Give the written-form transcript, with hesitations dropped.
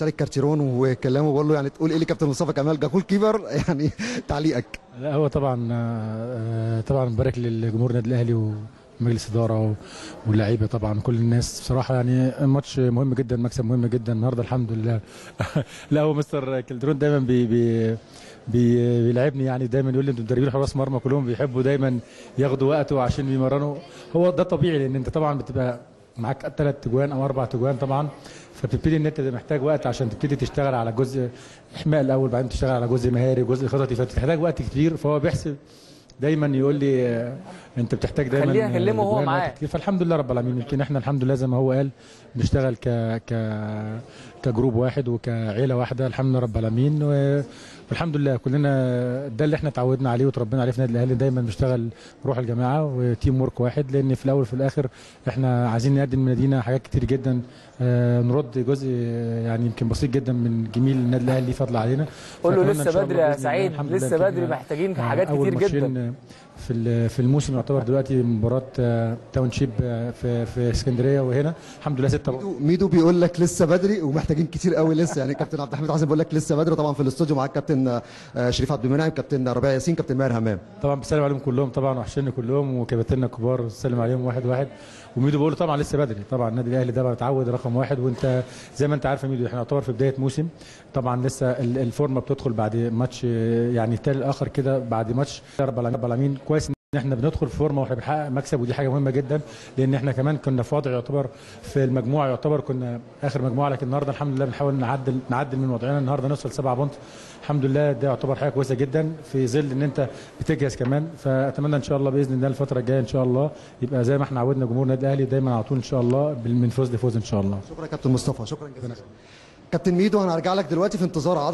شارك كيلدرون وكلامه بقول له يعني تقول ايه لكابتن مصطفى كمال جول كيبر يعني تعليقك؟ لا هو طبعا مبارك لجمهور النادي الاهلي ومجلس اداره واللعيبه طبعا كل الناس بصراحه يعني ماتش مهم جدا مكسب مهم جدا النهارده الحمد لله. لا هو مستر كيلدرون دايما بيلعبني يعني دايما يقول لي انتوا مدربين حراس مرمى كلهم بيحبوا دايما ياخدوا وقته عشان يمرنوا هو ده طبيعي لان انت طبعا بتبقى معاك 3 تجوان او 4 تجوان طبعا فبتبتدي ان انت محتاج وقت عشان تبتدي تشتغل على جزء احماء الاول بعدين تشتغل على جزء مهاري وجزء خططي فبتحتاج وقت كتير فهو بيحسب دايما يقول لي انت بتحتاج دايما خليه اكلمه وهو معايا فالحمد لله رب العالمين يمكن احنا الحمد لله زي ما هو قال بنشتغل كجروب واحد وكعيله واحده الحمد لله رب العالمين والحمد لله كلنا ده اللي احنا اتعودنا عليه وتربينا عليه في النادي الاهلي دايما بنشتغل روح الجماعه وتيم ورك واحد لان في الاول وفي الاخر احنا عايزين نقدم لنادينا حاجات كتير جدا نرد جزء يعني يمكن بسيط جدا من جميل النادي الاهلي فضل علينا قول له لسه بدري يا سعيد لسه بدري محتاجين حاجات كتير جدا في الموسم يعتبر دلوقتي مباراه تاونشيب في اسكندريه وهنا الحمد لله 6 ميدو بيقول لك لسه بدري ومحتاجين كتير قوي لسه يعني كابتن عبد الحميد عازب بيقول لك لسه بدري طبعا في الاستوديو معاك كابتن شريف عبد المنعم كابتن ربيع ياسين كابتن ماهر همام طبعا بسلم عليهم كلهم طبعا وحشني كلهم وكباتننا الكبار بسلم عليهم واحد واحد وميدو بيقول طبعا لسه بدري طبعا النادي الاهلي ده بتعود رقم واحد وانت زي ما انت عارف يا ميدو احنا يعتبر في بدايه موسم طبعا لسه الفورمه بتدخل بعد ماتش يعني التالي الاخر كده بعد ماتش رب العالمين كويس ان احنا بندخل في فورمه واحنا بنحقق مكسب ودي حاجه مهمه جدا لان احنا كمان كنا في وضع يعتبر في المجموعه يعتبر كنا اخر مجموعه لكن النهارده الحمد لله بنحاول نعدل من وضعنا النهارده نوصل 7 بونت الحمد لله ده يعتبر حاجه كويسه جدا في ظل ان انت بتجهز كمان فاتمنى ان شاء الله باذن الله الفتره الجايه ان شاء الله يبقى زي ما احنا عودنا جمهور النادي الاهلي دايما على طول ان شاء الله من فوز لفوز ان شاء الله. شكرا كابتن مصطفى شكرا جدا. كابتن ميدو هنرجع لك دلوقتي في انتظار عدد